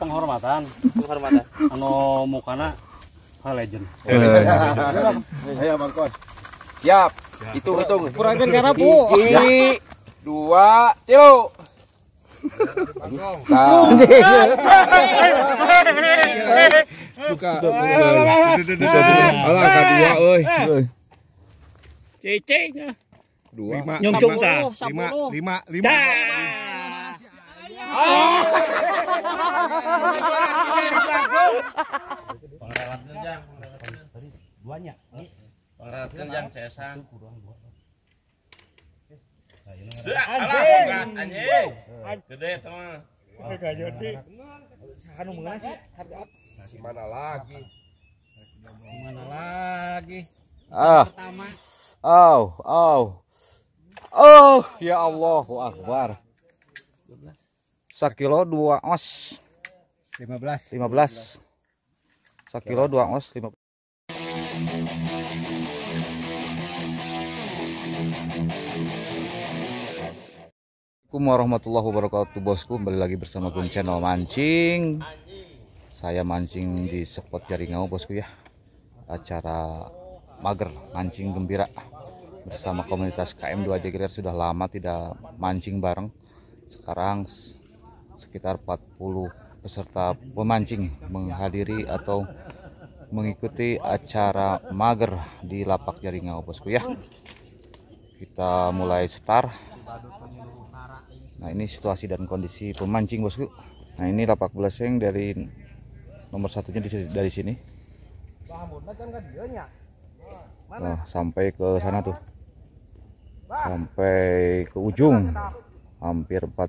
penghormatan. Penghormatan. Ano mukana legend. Ayo mangkos. Siap. Hitung-hitung. Kurangin karapu. 1, 2, 3. Buka. Alah kedua euy. Cecing. 2 5. Duanya. Yang cesan. Anjing. Gede teman. Mana lagi? Mana lagi? Pertama. Oh, ya Allahu Akbar. 1 kilo 2 ons. 15. 1 kilo 2 ons 15. Assalamualaikum warahmatullahi wabarakatuh bosku. Kembali lagi bersama Goen Channel Mancing. Saya mancing di spot Jaringau bosku ya. Acara mager mancing gembira bersama komunitas KM2JGR. Sudah lama tidak mancing bareng. Sekarang sekitar 40 peserta pemancing menghadiri atau mengikuti acara mager di lapak Jaringau bosku ya. Kita mulai start. Nah ini situasi dan kondisi pemancing bosku. Nah ini lapak bleseng dari nomor satunya dari sini. Nah, sampai ke sana tuh. Sampai ke ujung. Hampir 40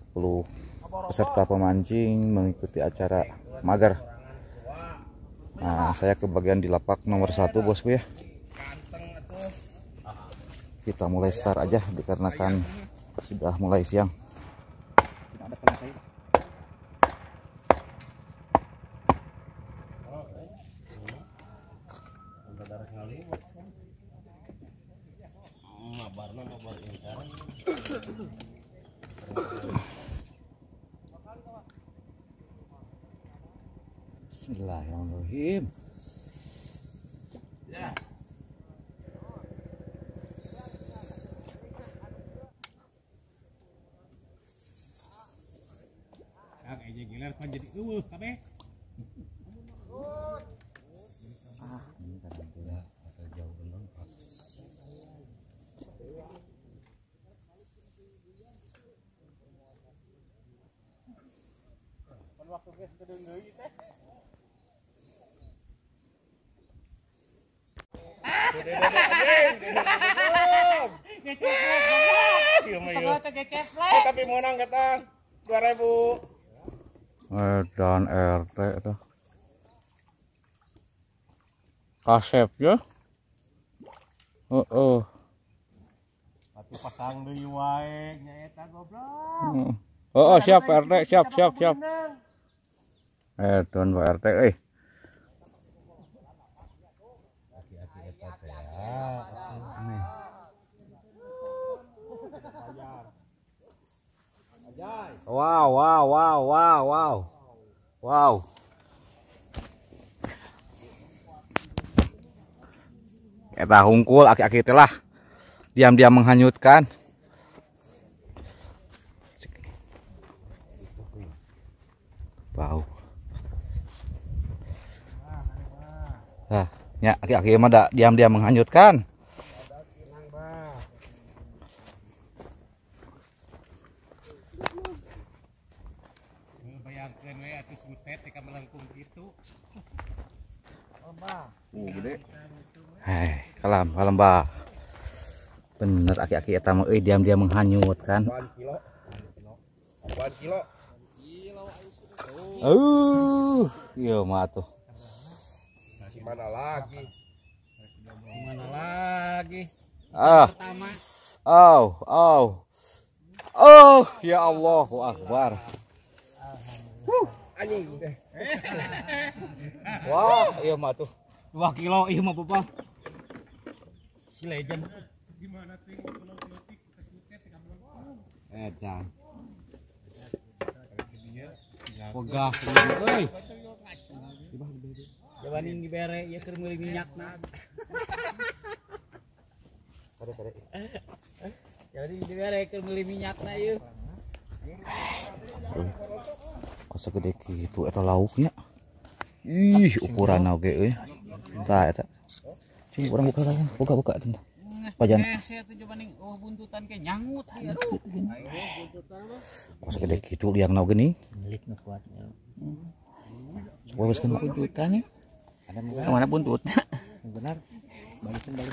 peserta pemancing mengikuti acara mager. Nah, saya ke bagian di lapak nomor 1 bosku ya. Kita mulai start aja dikarenakan sudah mulai siang. Bismillahirrahmanirrahim. Tapi menang katang 2000. Dan RT dah. Kasep ya. Satu pasang deui wae nya eta goblok. Siap RT, siap. Don Pak RT euy. Wow. Eta hungkul aki-aki telah diam-diam menghanyutkan. Wow. Nah, ya aki-aki mah dah diam-diam menghanyutkan. Kalam bah, bener aki-aki etama euy diam-diam menghanyutkan. 8 kilo. Iya mah tuh. Mana lagi? Pertama. Ya Allahu Akbar. Anjing. Wah, iya mah tuh. 2 kilo iya mah Bapak. Si legend. Gimana ting kalau titik kita suket 13. Jangan. Wegah. Euy. Jawanin dibere ieu keur meuli minyakna. Kare-kare. Jadi dibere keur meuli minyakna ieu. Asa gede kitu eta lauknya. Ih, ukuranna oge euy. Tah eta. Cing urang buka kayana, buka-buka tentang. Pajan. Saya tujuh banding oh buntutan ke nyangut ya. Aduh. Masa gede gitu liang nau gini. Milik nu kuatnya. Coba wis kan buntutannya. Ada mana buntutnya? Benar.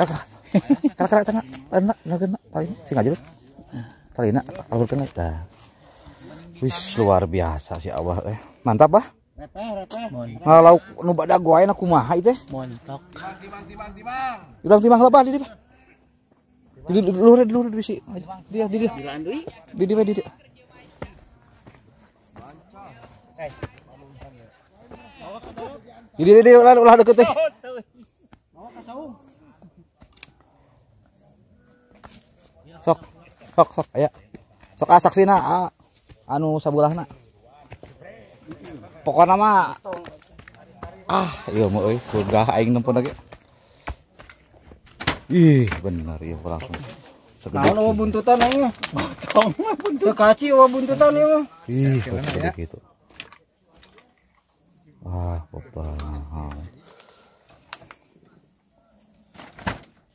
Kakak. Kakak tengah. Enak ngeuna paling sing aja lu. Talina alurkeun tah. Wis luar biasa si Abah teh. Mantap, Bah. Repeh. Lauk nu badag wae na kumaha ieu teh? Montok. Timang. Udah timang lebah di Bah. Luhur sih. Dia. Didi. Didi ulah deket teh. Bawa ka saung. Sok aya. Sok asak sina anu sabulahna. Pokona mah ieu mah euy, gugah aing nempon lagi. Ih, benar ya langsung. Segede. Nah, buntutan aing mah. Potong mah buntutan. Teu kaci buntutan ieu mah. Ih, segede kitu. Ah, popang.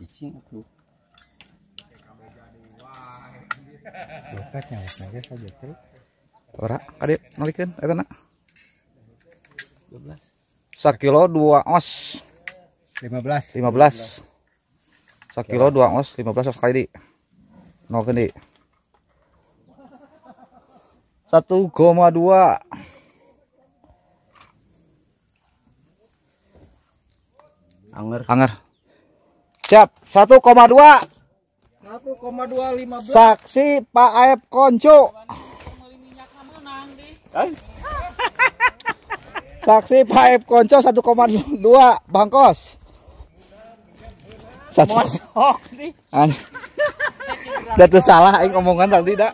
Cicing atuh. Lepatnya aja saja terus. Ora, Kadit, nalikeun eta na. 12. 1 kilo 2 ons. 15. 1 kilo 2 ons 15 sekali di. No kendi. 1,2. Anger. Siap. 1,2. 1,215. Saksi Pak Aep Konco. Saksi Pak Aep Konco 1,2 Bangkos. Satu. Dah tuh salah aing omongan tadi dah.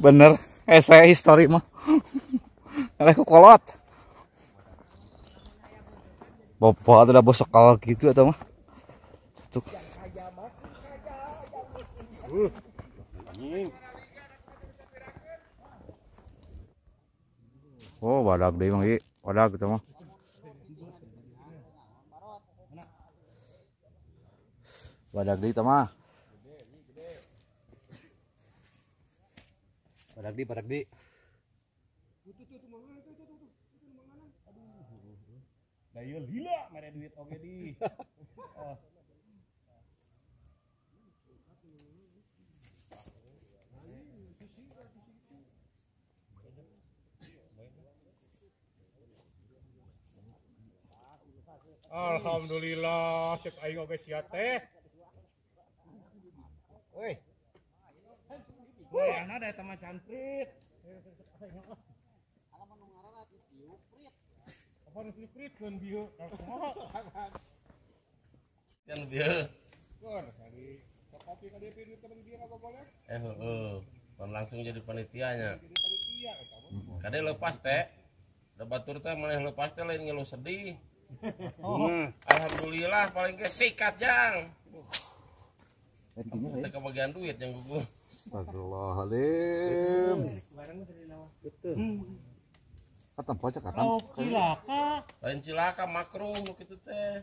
Bener, saya histori mah. Aku kolot. Bapak udah bos sekal gitu atau mah. Satu. Oh, badak deh Bang Ki. Badak gitu mah. Badak deh mah. Badak di. Dayul hila mere duit oge di. Alhamdulillah, cek aing oge sia teh. Woi. Woi, ana da teman cantrik. Ala mun ngaranna geus diuprit. Apa nu diuprit keun bieu? Yang bieu. Gur, tadi kopi ka DP nu temen bieu apa boleh? Heeh. Mun langsung jadi panitianya. Kade lepas teh. Da batur teh maneh lepas teh lain ngeluh sedih. Oh. Alhamdulillah paling ke sikat jang. Kita kebagian duit yang gugur. Astagfirullahaladzim. Kata pojok kata. Lain cilaka makruh gitu teh.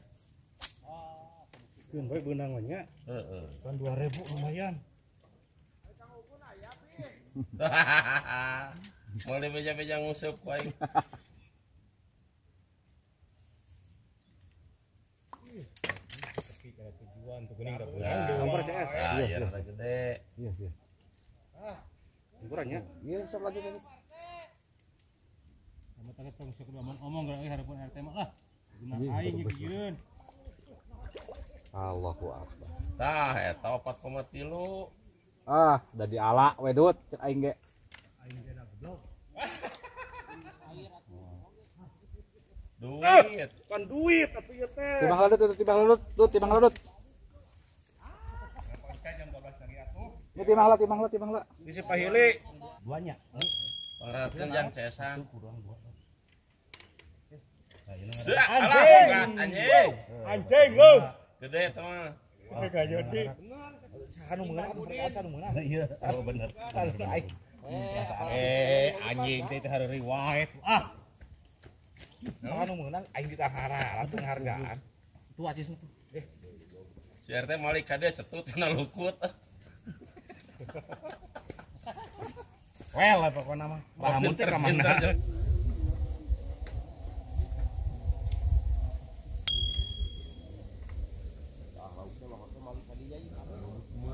Kun bae benangannya. Heeh. Kan 2000 lumayan. Mulai beja-beja nguseup ku aing. Untuk kuning udah pulang. Kompor CS. Iya, gede. Iya. Ah, ukurannya. Iya, sop lagi tadi. Sama tadi tong sok aman omong geus hareupeun RT mah lah. Guna aing geukeun. Allahu akbar. Tah eta 4,3. Ah, da diala wedut cek aing ge. Aing geus goblok. Duit, bukan duit atuh ieu teh. Timang ledut. Ya timang la. Di Sipahili duanya. Perhatian yang cesan. Anjing lu. Gede teman. Gak jadi. Anu mengenal. Iya, bener. Anjing teh harus riwayat. Ah. Anu mengenal aing ditahara, langsung hargaan. Itu acis mah. Si RT malik kade cetut kana lukut. Well, apa kau nama? Bahamun teh kemana?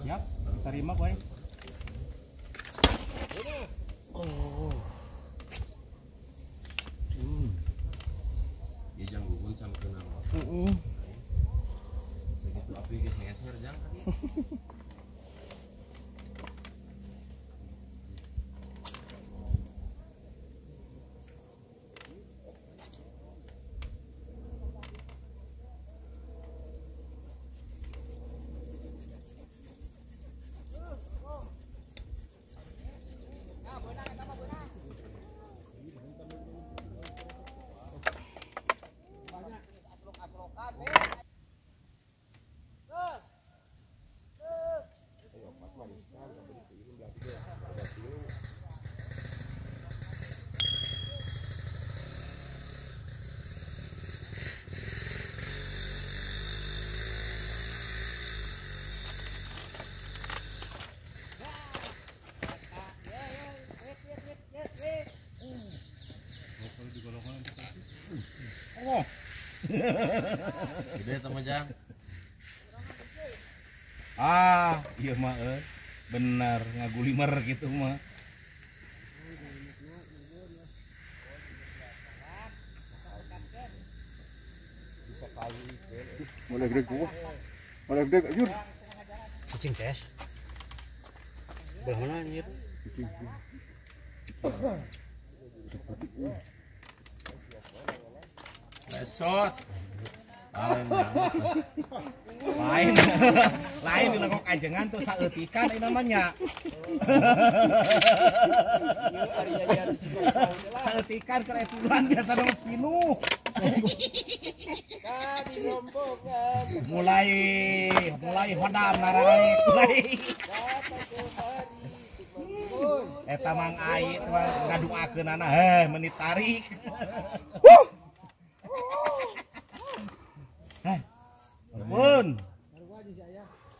Siap, terima kau. Oh, dia jangan gugur sama kenal. Begitu api gesengnya serjang kan? Gede teman jang. Ah, iya mah benar ngagulimer gitu mah. Mulai gede gua. Mulai gede ajur. Cicing tes. Berhana anjir. Cicing. Besot lain dilengok ajengan tuh saeutikan ini namanya saeutikan keretulan biasa dong pinuh mulai hodam nararek mulai eta mang ai ngaduakeunana heh menit tarik.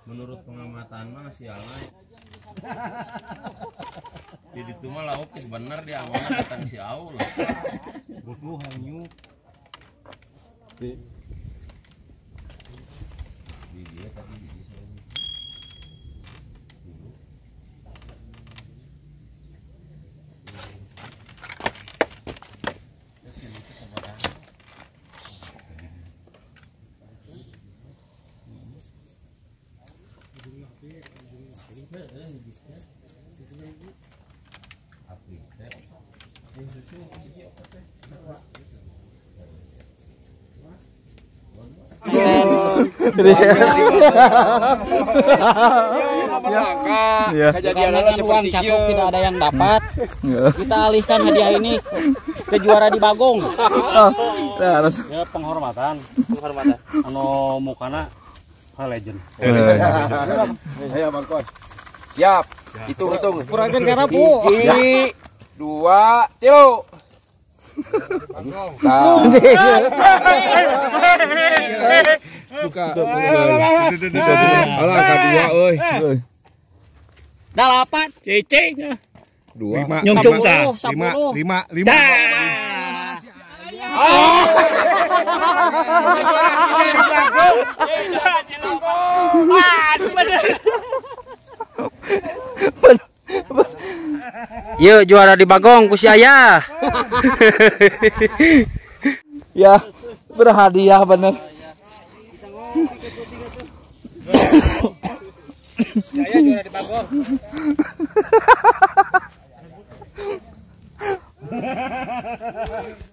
Menurut pengamatan mah sialnya jadi itu mah lauk is bener dia mau datang si Aul loh butuh hanyut di dia tapi di dia kejadian tidak ada yang dapat. Kita alihkan hadiah ini ke juara di Bagong. Ya penghormatan. Anu mukana legend. Ayo Bang Kon. Siap. Hitung. Kurangin karapu. 1, 2, 3. Alah kedua euy. Da 8 cicing. 2 5. Yuk juara di Bagong ku si ayah. Ya berhadiah bener. Saya juara di Bagong.